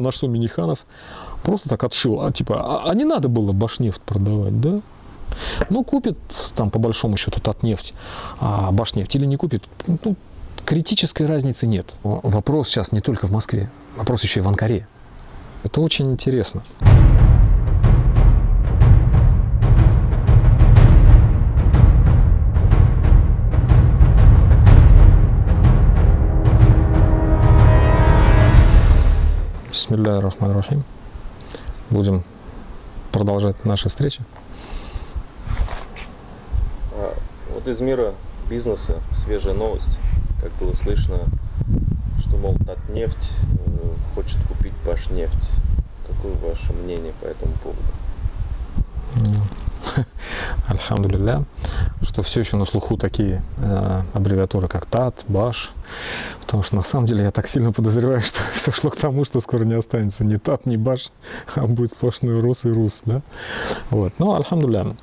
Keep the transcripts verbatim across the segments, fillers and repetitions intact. наш сом Минниханов просто так отшил. А, типа, а, а не надо было Башнефть продавать, да? Ну, купит, там, по большому счету, Татнефть, а Башнефть или не купит, ну, критической разницы нет. Вопрос сейчас не только в Москве, вопрос еще и в Анкаре. Это очень интересно. Бисмилляхи рахмани рахим. Будем продолжать наши встречи. Вот из мира бизнеса свежая новость. Как было слышно, что, мол, Татнефть хочет купить Башнефть. Какое ваше мнение по этому поводу? Альхамдулилля, что все еще на слуху такие э, аббревиатуры, как Тат, Баш, потому что на самом деле я так сильно подозреваю, что все шло к тому, что скоро не останется ни Тат, ни Баш, а будет сплошной Рус и Рус, да? Вот. Но, альхамдулилля,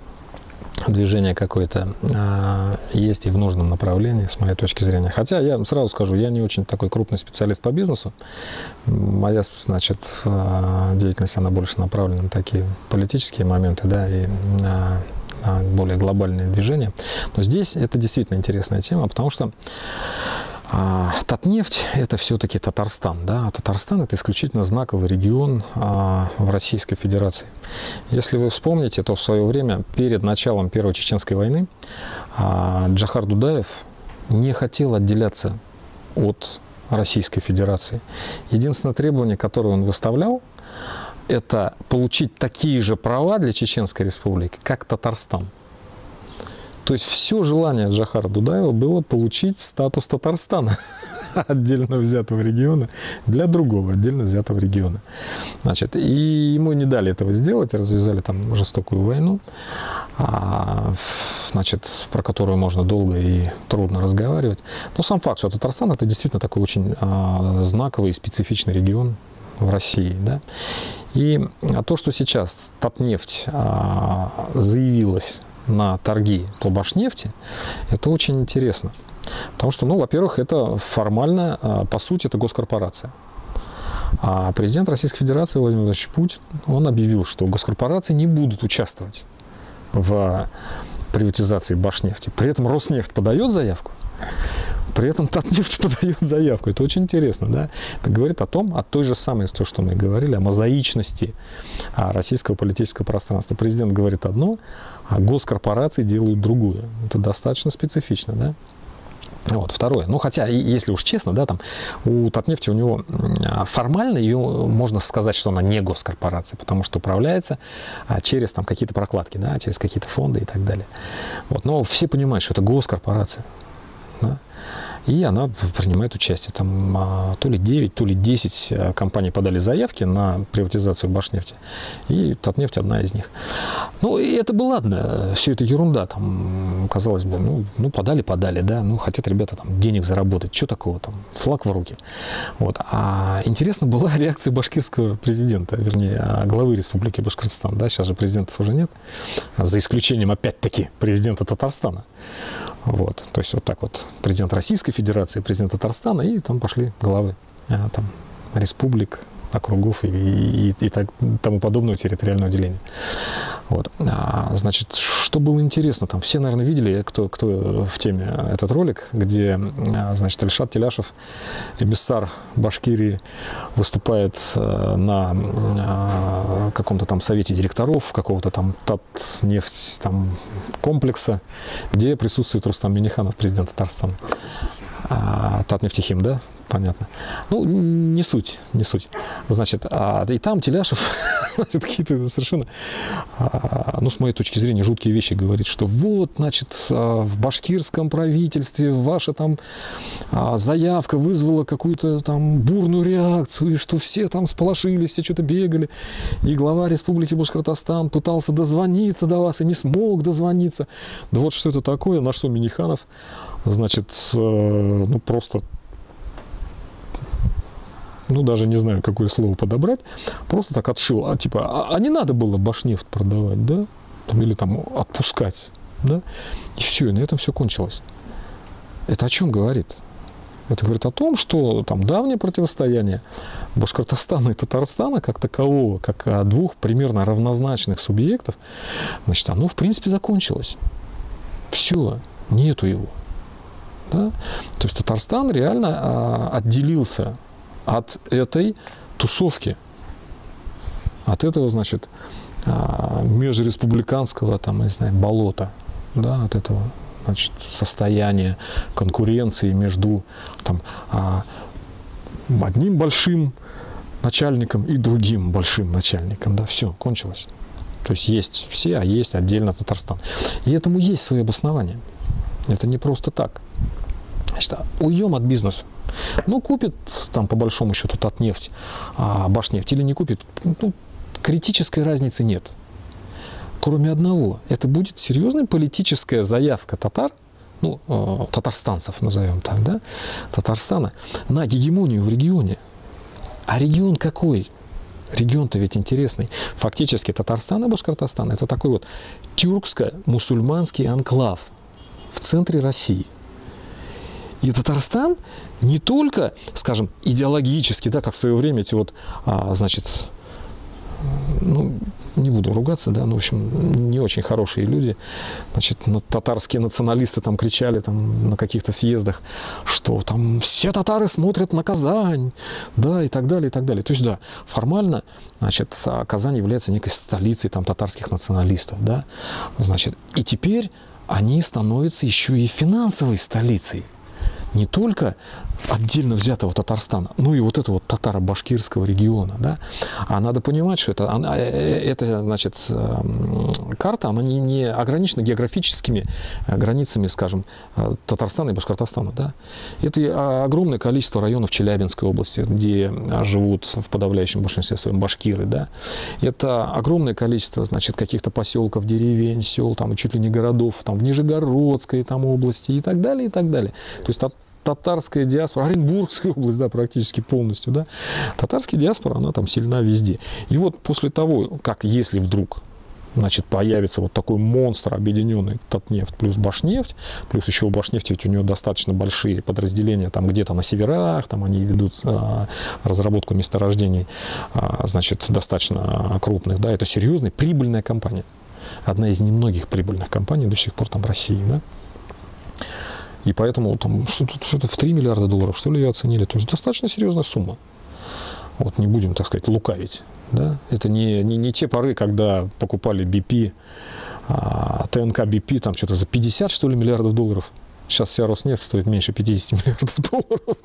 движение какое-то э, есть и в нужном направлении, с моей точки зрения. Хотя я сразу скажу, я не очень такой крупный специалист по бизнесу. Моя, значит, э, деятельность, она больше направлена на такие политические моменты, да, и э, более глобальные движения. Но здесь это действительно интересная тема, потому что а, Татнефть – это все-таки Татарстан. Да? А Татарстан – это исключительно знаковый регион а, в Российской Федерации. Если вы вспомните, то в свое время, перед началом Первой Чеченской войны, а, Джохар Дудаев не хотел отделяться от Российской Федерации. Единственное требование, которое он выставлял, это получить такие же права для Чеченской Республики, как Татарстан. То есть все желание Джохара Дудаева было получить статус Татарстана, отдельно взятого региона, для другого отдельно взятого региона. Значит, и ему не дали этого сделать, развязали там жестокую войну, а, значит, про которую можно долго и трудно разговаривать. Но сам факт, что Татарстан – это действительно такой очень а, знаковый и специфичный регион в России, да? И то, что сейчас Татнефть а, заявилась на торги по Башнефти, это очень интересно. Потому что, ну, во-первых, это формально, а, по сути, это госкорпорация. А президент Российской Федерации Владимир Владимирович Путин, он объявил, что госкорпорации не будут участвовать в приватизации Башнефти. При этом Роснефть подает заявку. При этом Татнефть подает заявку. Это очень интересно, да? Это говорит о том, о той же самой, то, что мы говорили, о мозаичности российского политического пространства. Президент говорит одно, а госкорпорации делают другое. Это достаточно специфично, да? Вот, второе. Ну, хотя, если уж честно, да, там, у Татнефти, у него формально ее можно сказать, что она не госкорпорация, потому что управляется через какие-то прокладки, да, через какие-то фонды и так далее. Вот, но все понимают, что это госкорпорация. Да? И она принимает участие. Там то ли девять, то ли десять компаний подали заявки на приватизацию Башнефти. И Татнефть одна из них. Ну, и это было ладно. Все это ерунда. Там, казалось бы, ну, ну подали, подали, да. Ну, хотят ребята там денег заработать. Что такого там? Флаг в руки. Вот. А интересно была реакция башкирского президента, вернее, главы Республики Башкортостан. Да? Сейчас же президентов уже нет. За исключением, опять-таки, президента Татарстана. Вот. То есть вот так вот президент Российской Федерации, президент Татарстана, и там пошли главы а, там, республик, округов и, и, и так, тому подобного территориального деления. Вот. А, значит, что было интересно, там все, наверное, видели, кто, кто в теме, этот ролик, где, значит, Ильшат Теляшев, эмиссар Башкирии, выступает на, на каком-то там совете директоров какого-то там Татнефть там, комплекса, где присутствует Рустам Минниханов, президент Татарстана. А, Татнефтехим, да? Понятно. Ну, не суть, не суть. Значит, а, и там Теляшев какие-то совершенно, а, ну, с моей точки зрения, жуткие вещи говорит, что вот, значит, в башкирском правительстве ваша там а, заявка вызвала какую-то там бурную реакцию, и что все там сполошились, все что-то бегали, и глава Республики Башкортостан пытался дозвониться до вас и не смог дозвониться. Да вот что это такое, наш сом Минниханов, значит, э, ну, просто... ну, даже не знаю, какое слово подобрать, просто так отшил. А, типа, а, а не надо было Башнефть продавать, да? Там, или там отпускать, да? И все, и на этом все кончилось. Это о чем говорит? Это говорит о том, что там давнее противостояние Башкортостана и Татарстана как такового, как двух примерно равнозначных субъектов, значит, оно в принципе закончилось. Все, нету его. Да? То есть Татарстан реально а, отделился от этой тусовки, от этого, значит, а, межреспубликанского, там, не знаю, болота, да, от этого, значит, состояния конкуренции между там, а, одним большим начальником и другим большим начальником. Да, все, кончилось. То есть есть все, а есть отдельно Татарстан. И этому есть свои обоснования. Это не просто так. Значит, уйдем от бизнеса. Ну, купит, там, по большому счету, Татнефть, а Башнефть или не купит, ну, критической разницы нет. Кроме одного, это будет серьезная политическая заявка татар, ну, э, татарстанцев, назовем так, да, Татарстана, на гегемонию в регионе. А регион какой? Регион-то ведь интересный. Фактически Татарстан и Башкортостан – это такой вот тюркско-мусульманский анклав в центре России. И Татарстан не только, скажем, идеологически, да, как в свое время эти вот, а, значит, ну, не буду ругаться, да, ну, в общем, не очень хорошие люди, значит, татарские националисты там кричали там на каких-то съездах, что там все татары смотрят на Казань, да, и так далее, и так далее. То есть, да, формально, значит, Казань является некой столицей там татарских националистов, да, значит, и теперь они становятся еще и финансовой столицей не только отдельно взятого Татарстана, но и вот этого татаро-башкирского региона. Да? А надо понимать, что это, она, это, значит, карта, она не, не ограничена географическими границами, скажем, Татарстана и Башкортостана. Да? Это огромное количество районов Челябинской области, где живут в подавляющем большинстве своем башкиры. Да? Это огромное количество, значит, каких-то поселков, деревень, сел, там, чуть ли не городов, там, в Нижегородской там, области и так далее, и так далее. То есть татарская диаспора, Оренбургская область, да, практически полностью, да, татарская диаспора, она там сильна везде. И вот после того, как если вдруг, значит, появится вот такой монстр объединенный Татнефть плюс Башнефть, плюс еще у Башнефти ведь у нее достаточно большие подразделения, там где-то на северах, там они ведут а, разработку месторождений, а, значит, достаточно крупных, да, это серьезная прибыльная компания, одна из немногих прибыльных компаний до сих пор там в России, да. И поэтому там что-то в три миллиарда долларов, что ли, ее оценили. То есть достаточно серьезная сумма. Вот не будем, так сказать, лукавить. Да? Это не, не, не те поры, когда покупали би пи, а, тэ эн ка би пи, там что-то за пятьдесят, что ли, миллиардов долларов. Сейчас вся Роснефть стоит меньше пятидесяти миллиардов долларов.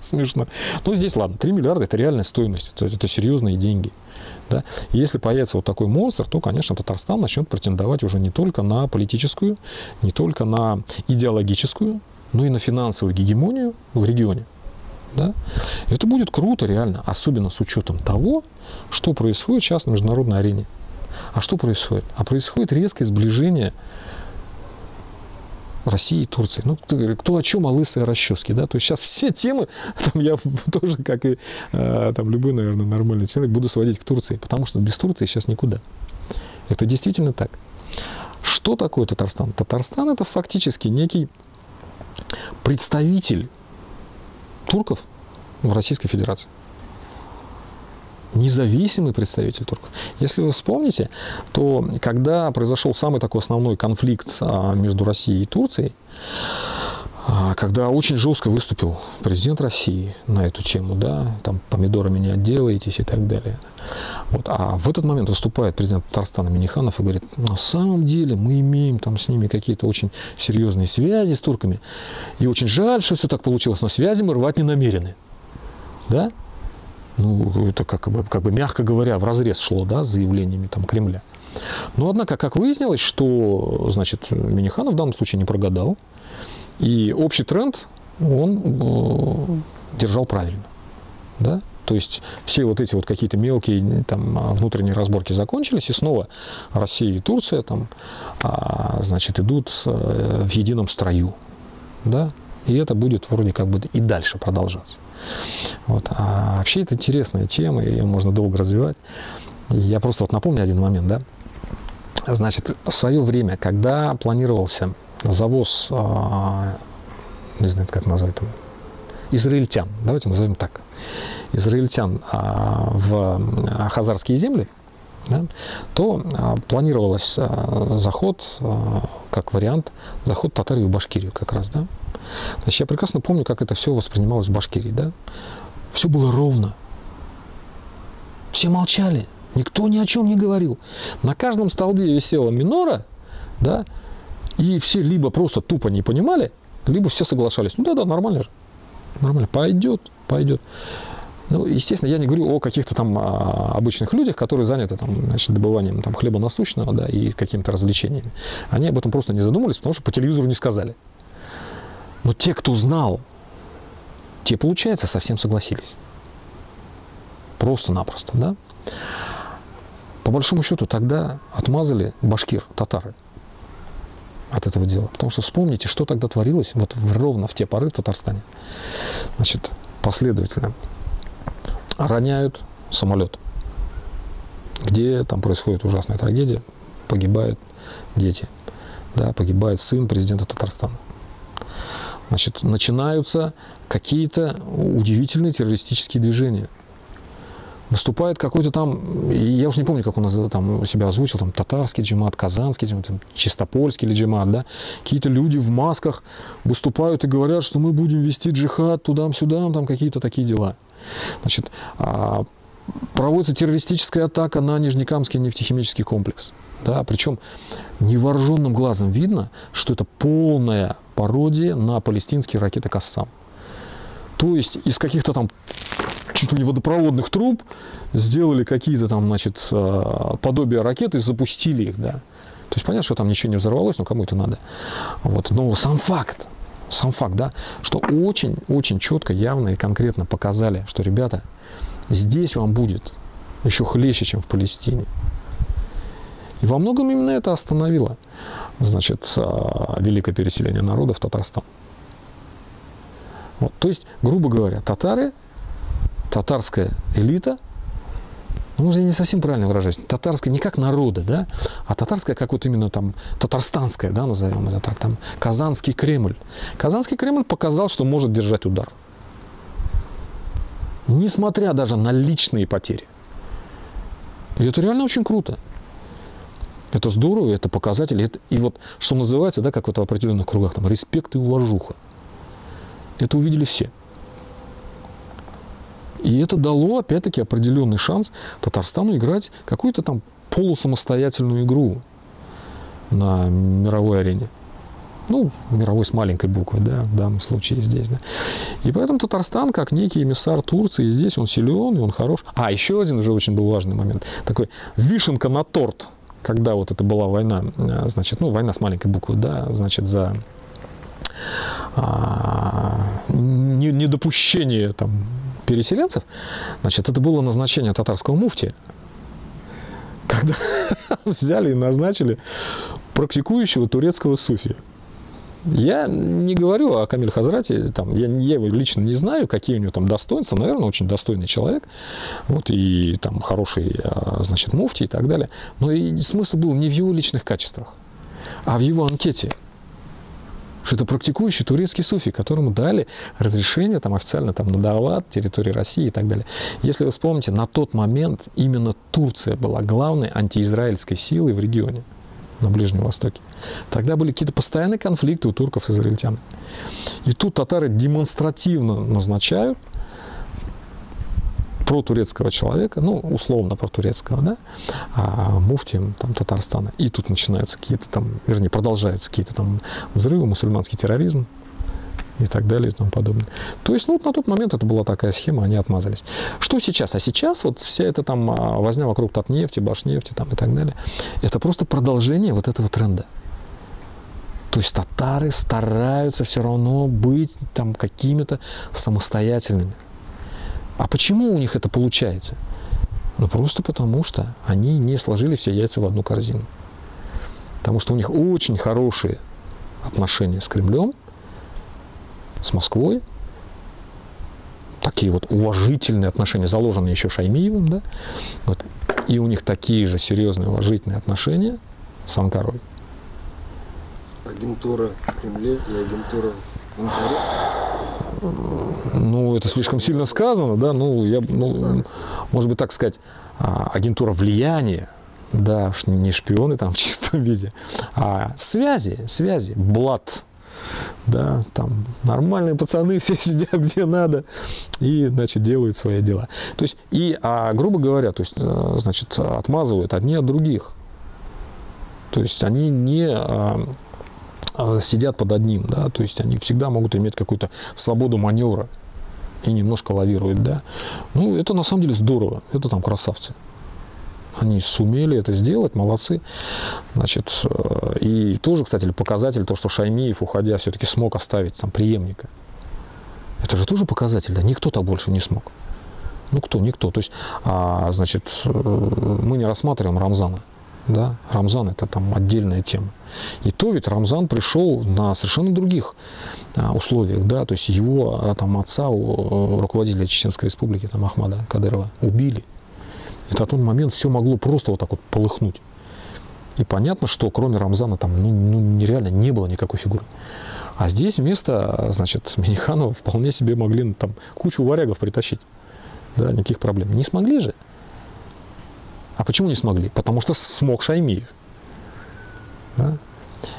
Смешно. Ну, здесь, ладно, три миллиарда – это реальная стоимость, это, это серьезные деньги. Да? Если появится вот такой монстр, то, конечно, Татарстан начнет претендовать уже не только на политическую, не только на идеологическую, но и на финансовую гегемонию в регионе. Да? Это будет круто реально, особенно с учетом того, что происходит сейчас на международной арене. А что происходит? А происходит резкое сближение России и Турции. Ну, кто о чем, а лысые расчески, да? То есть сейчас все темы, там, я тоже, как и там, любой, наверное, нормальный человек, буду сводить к Турции, потому что без Турции сейчас никуда. Это действительно так. Что такое Татарстан? Татарстан – это фактически некий представитель турков в Российской Федерации. Независимый представитель турков. Если вы вспомните, то когда произошел самый такой основной конфликт между Россией и Турцией, когда очень жестко выступил президент России на эту тему, да, там помидорами не отделаетесь и так далее. Вот. А в этот момент выступает президент Татарстана Минниханов и говорит, на самом деле мы имеем там с ними какие-то очень серьезные связи с турками, и очень жаль, что все так получилось, но связи мы рвать не намерены. Да? Ну, это как бы, как бы, мягко говоря, вразрез шло, да, с заявлениями там Кремля. Но, однако, как выяснилось, что, значит, Минниханов в данном случае не прогадал. И общий тренд он держал правильно. Да? То есть все вот эти вот какие-то мелкие там, внутренние разборки закончились, и снова Россия и Турция там, значит, идут в едином строю. Да? И это будет вроде как бы и дальше продолжаться. Вот. А вообще это интересная тема, ее можно долго развивать. Я просто вот напомню один момент. Да? Значит, в свое время, когда планировался завоз, не знаю, как назвать, там, израильтян, давайте назовем так, израильтян в хазарские земли, да, то планировалось заход, как вариант, заход татар в Башкирию как раз. Да. Значит, я прекрасно помню, как это все воспринималось в Башкирии. Да. Все было ровно. Все молчали. Никто ни о чем не говорил. На каждом столбе висела минора, да, и все либо просто тупо не понимали, либо все соглашались. Ну да-да, нормально же. Нормально. Пойдет, пойдет. Ну, естественно, я не говорю о каких-то там обычных людях, которые заняты там, значит, добыванием там, хлеба насущного, да, и какими-то развлечениями. Они об этом просто не задумывались, потому что по телевизору не сказали. Но те, кто знал, те, получается, совсем согласились. Просто-напросто, да? По большому счету, тогда отмазали башкир, татары от этого дела. Потому что вспомните, что тогда творилось вот ровно в те поры в Татарстане. Значит, последовательно роняют самолет, где там происходит ужасная трагедия, погибают дети, да, погибает сын президента Татарстана. Значит, начинаются какие-то удивительные террористические движения. Выступает какой-то там, я уж не помню, как он там себя озвучил, там татарский джемат, казанский джемат, там, чистопольский или джемат, да, какие-то люди в масках выступают и говорят, что мы будем вести джихад туда-сюда, там какие-то такие дела. Значит, проводится террористическая атака на Нижнекамский нефтехимический комплекс. Да, причем невооруженным глазом видно, что это полная пародия на палестинские ракеты «Кассам». То есть из каких-то там чуть ли не водопроводных труб сделали какие-то там, значит, подобие ракет и запустили их, да. То есть понятно, что там ничего не взорвалось, но кому это надо. Вот. Но сам факт, сам факт, да, что очень-очень четко, явно и конкретно показали, что, ребята, здесь вам будет еще хлеще, чем в Палестине. И во многом именно это остановило, значит, великое переселение народа в Татарстан. Вот. То есть, грубо говоря, татары, татарская элита, ну, может, я не совсем правильно выражаюсь, татарская не как народа, да, а татарская, как вот именно там, татарстанская, да, назовем это так, там, Казанский Кремль. Казанский Кремль показал, что может держать удар. Несмотря даже на личные потери. И это реально очень круто. Это здорово, это показатель. Это, и вот, что называется, да, как вот в определенных кругах, там, респект и уважуха. Это увидели все. И это дало, опять-таки, определенный шанс Татарстану играть какую-то там полусамостоятельную игру на мировой арене. Ну, мировой с маленькой буквы, да, в данном случае здесь, да. И поэтому Татарстан, как некий эмиссар Турции, здесь он силен, и он хорош. А, еще один уже очень был важный момент. Такой вишенка на торт, когда вот это была война, значит, ну, война с маленькой буквы, да, значит, за... А, недопущение там переселенцев, значит, это было назначение татарского муфти, когда взяли и назначили практикующего турецкого суфи. Я не говорю о Камиль Хазрате, там, я, я его лично не знаю, какие у него там достоинства, наверное, очень достойный человек, вот, и там хороший, значит, муфти и так далее, но и смысл был не в его личных качествах, а в его анкете. Что это практикующий турецкий суфи, которому дали разрешение там, официально там, на дават, территории России и так далее. Если вы вспомните, на тот момент именно Турция была главной антиизраильской силой в регионе, на Ближнем Востоке. Тогда были какие-то постоянные конфликты у турков и израильтян. И тут татары демонстративно назначают протурецкого человека, ну, условно протурецкого, да, а муфтием там, Татарстана. И тут начинаются какие-то там, вернее, продолжаются какие-то там взрывы, мусульманский терроризм и так далее и тому подобное. То есть, ну, вот на тот момент это была такая схема, они отмазались. Что сейчас? А сейчас вот вся эта там возня вокруг Татнефти, Башнефти там и так далее, это просто продолжение вот этого тренда. То есть татары стараются все равно быть там какими-то самостоятельными. А почему у них это получается? Ну, просто потому, что они не сложили все яйца в одну корзину. Потому что у них очень хорошие отношения с Кремлем, с Москвой. Такие вот уважительные отношения, заложенные еще Шаймиевым, да? Вот. И у них такие же серьезные уважительные отношения с Анкарой. Агентура в Кремле и агентура в Анкаре? ну, это слишком сильно сказано, да, ну, я, ну, может быть, так сказать, агентура влияния, да, уж не шпионы там в чистом виде, а связи, связи, блат, да, там нормальные пацаны все сидят где надо и, значит, делают свои дела. То есть, и, а, грубо говоря, то есть, значит, отмазывают одни от других. То есть, они не... А, сидят под одним, да, то есть они всегда могут иметь какую-то свободу маневра и немножко лавируют, да. Ну, это на самом деле здорово, это там красавцы. Они сумели это сделать, молодцы. Значит, и тоже, кстати, показатель, то, что Шаймиев, уходя, все-таки смог оставить там преемника. Это же тоже показатель, да, никто-то больше не смог. Ну, кто, никто. То есть, а, значит, мы не рассматриваем Рамзана. Да, Рамзан – это там отдельная тема. И то ведь Рамзан пришел на совершенно других а, условиях. Да? То есть его а, там, отца, у, руководителя Чеченской республики, там, Ахмада Кадырова, убили. И на тот момент все могло просто вот так вот полыхнуть. И понятно, что кроме Рамзана там ну, ну, нереально не было никакой фигуры. А здесь вместо, значит, Минниханова вполне себе могли там кучу варягов притащить. Да, никаких проблем. Не смогли же. А почему не смогли? Потому что смог Шаймиев. Да?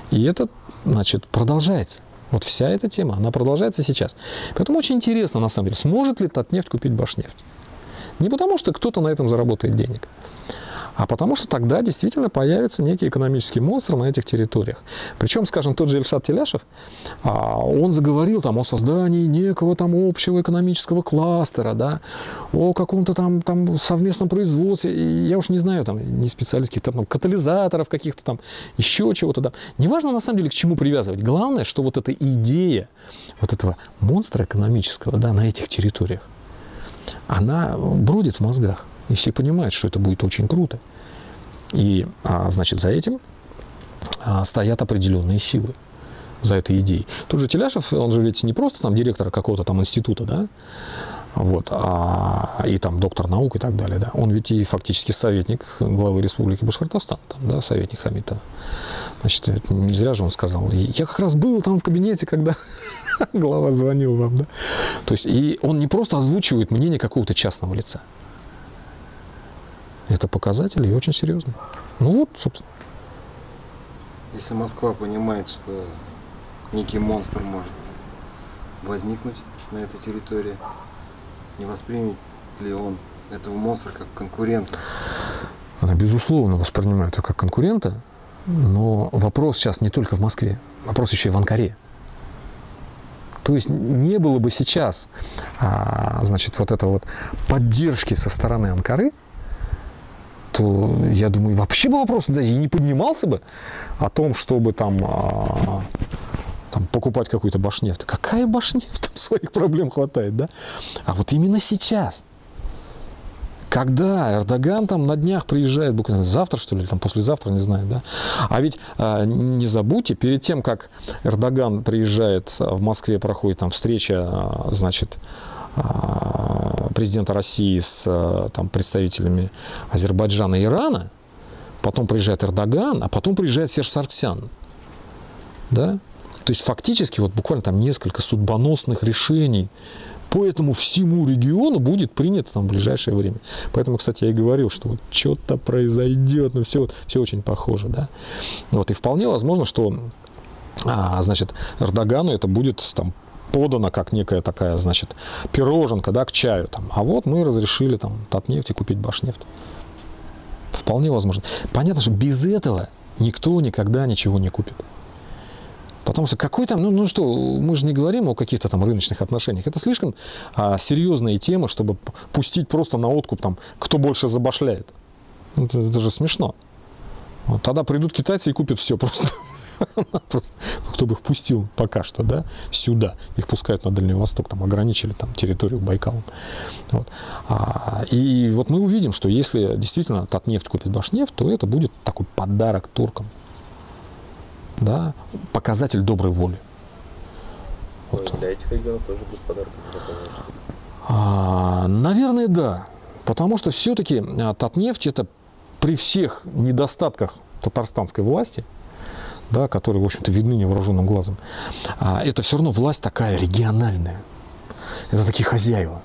И это, значит, продолжается. Вот вся эта тема, она продолжается сейчас. Поэтому очень интересно, на самом деле, сможет ли Татнефть купить Башнефть. Не потому, что кто-то на этом заработает денег, а потому, что тогда действительно появится некий экономический монстр на этих территориях. Причем, скажем, тот же Ильшат Теляшев, он заговорил там о создании некого там общего экономического кластера, да, о каком-то там, там совместном производстве, я уж не знаю, там, не специалист, там, там катализаторов каких-то там, еще чего-то там. Неважно, на самом деле, к чему привязывать. Главное, что вот эта идея вот этого монстра экономического, да, на этих территориях, она бродит в мозгах. И все понимают, что это будет очень круто. И, а, значит, за этим а, стоят определенные силы, за этой идеей. Тут же Теляшев, он же ведь не просто там директор какого-то там института, да, вот, а, и там доктор наук и так далее, да. Он ведь и фактически советник главы республики Башкортостан, там, да, советник Хамитова. Значит, не зря же он сказал, я как раз был там в кабинете, когда глава звонил вам, да. То есть, и он не просто озвучивает мнение какого-то частного лица. Это показатели и очень серьезно. Ну вот, собственно. Если Москва понимает, что некий монстр может возникнуть на этой территории, не воспримет ли он этого монстра как конкурента? Она, безусловно, воспринимает его как конкурента, но вопрос сейчас не только в Москве, вопрос еще и в Анкаре. То есть не было бы сейчас, значит, вот этой вот поддержки со стороны Анкары, то, я думаю, вообще бы вопрос даже и не поднимался бы о том, чтобы там, а, там покупать какую-то башнефть. Какая башнефть? Там своих проблем хватает, да? А вот именно сейчас, когда Эрдоган там на днях приезжает, буквально завтра, что ли, или там послезавтра, не знаю, да? А ведь а, не забудьте, перед тем, как Эрдоган приезжает в Москве, проходит там встреча, значит, президента России с там, представителями Азербайджана и Ирана, потом приезжает Эрдоган, а потом приезжает Серж Саркисян. Да? То есть фактически вот буквально там несколько судьбоносных решений по этому всему региону будет принято там, в ближайшее время. Поэтому, кстати, я и говорил, что вот что-то произойдет, но все, все очень похоже. Да? Вот, и вполне возможно, что а, значит, Эрдогану это будет там подана как некая такая, значит, пироженка, да, к чаю. Там. А вот мы разрешили там Татнефти купить Башнефть. Вполне возможно. Понятно, что без этого никто никогда ничего не купит. Потому что какой там, ну, ну что, мы же не говорим о каких-то там рыночных отношениях. Это слишком а, серьезная тема, чтобы пустить просто на откуп там, кто больше забашляет. Это, это же смешно. Вот, тогда придут китайцы и купят все просто. Просто, ну, кто бы их пустил пока что, да, сюда. Их пускают на Дальний Восток, там ограничили там, территорию Байкалом. Вот. А, и вот мы увидим, что если действительно Татнефть купит Башнефть, то это будет такой подарок туркам. Да? Показатель доброй воли. Вот. Для этих регионов тоже будет подарок. А, наверное, да. Потому что все-таки Татнефть это при всех недостатках татарстанской власти, да, которые, в общем-то, видны невооруженным глазом. А это все равно власть такая региональная. это такие хозяева.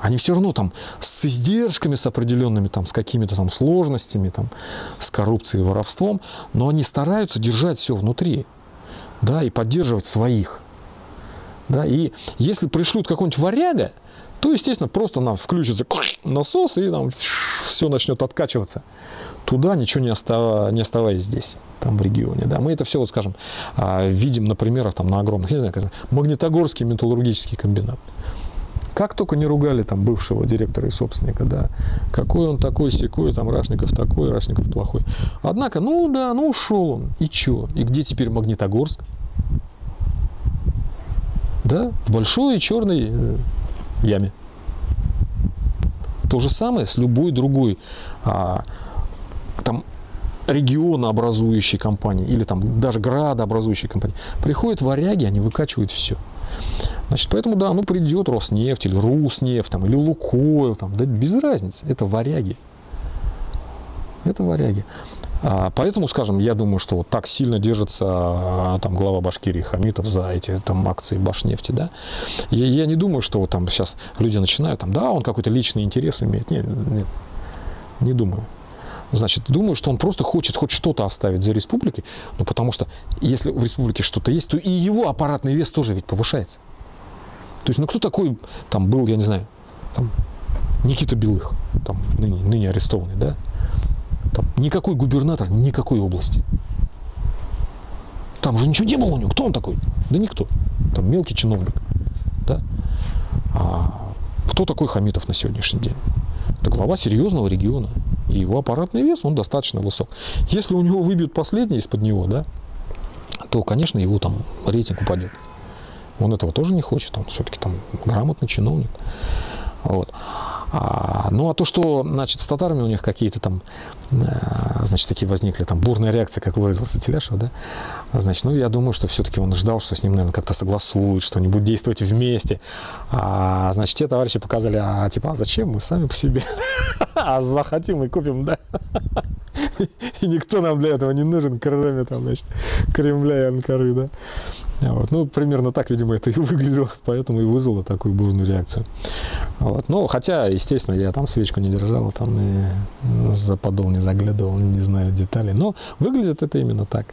Они все равно там с издержками, с определенными, там, с какими-то там сложностями, там, с коррупцией и воровством, но они стараются держать все внутри, да, и поддерживать своих. Да, и если пришлют какого-нибудь варяга, то, естественно, просто нам включится насос, и там все начнет откачиваться туда, ничего не, остав... не оставаясь здесь, там в регионе. Да. Мы это все, вот, скажем, видим на примерах, там, на огромных, не знаю, как это, Магнитогорский металлургический комбинат. Как только не ругали там бывшего директора и собственника, да, какой он такой, сякой, там, Рашников такой, Рашников плохой. Однако, ну да, ну ушел он, и чё? И где теперь Магнитогорск? Да, в большой и черной яме. То же самое с любой другой а, там, регионообразующей компанией или там даже градообразующей компанией. Приходят варяги, они выкачивают все. Значит, поэтому, да, ну придет Роснефть или Руснефть, там, или Лукойл, там, да, без разницы, это варяги. Это варяги. А, поэтому, скажем, я думаю, что вот так сильно держится там, глава Башкирии Хамитов за эти там, акции Башнефти. Да? Я, я не думаю, что вот, там, сейчас люди начинают, там, да, он какой-то личный интерес имеет. Нет, нет, не думаю. Значит, думаю, что он просто хочет хоть что-то оставить за республикой, ну, потому что если в республике что-то есть, то и его аппаратный вес тоже ведь повышается. То есть, ну, кто такой там был, я не знаю, там, Никита Белых, там, ныне, ныне арестованный, да? Там, никакой губернатор никакой области. Там же ничего не было у него. Кто он такой? Да никто. Там мелкий чиновник, да? А кто такой Хамитов на сегодняшний день? Это глава серьезного региона. И его аппаратный вес, он достаточно высок. Если у него выбьют последний из-под него, да, то, конечно, его там рейтинг упадет. Он этого тоже не хочет. Он все-таки там грамотный чиновник. Вот. А, ну, а то, что, значит, с татарами у них какие-то там, значит, такие возникли, там, бурная реакция, как выразился Теляшев, да, значит, ну, я думаю, что все-таки он ждал, что с ним, наверное, как-то согласуют, что они будут действовать вместе. А, значит, те товарищи показали, а, типа, а зачем мы сами по себе? А захотим и купим, да? И никто нам для этого не нужен, кроме, там, значит, Кремля и Анкары, да? Вот. Ну, примерно так, видимо, это и выглядело, поэтому и вызвало такую бурную реакцию. Вот. Ну, хотя, естественно, я там свечку не держал, там и за подол не заглядывал, не знаю деталей, но выглядит это именно так.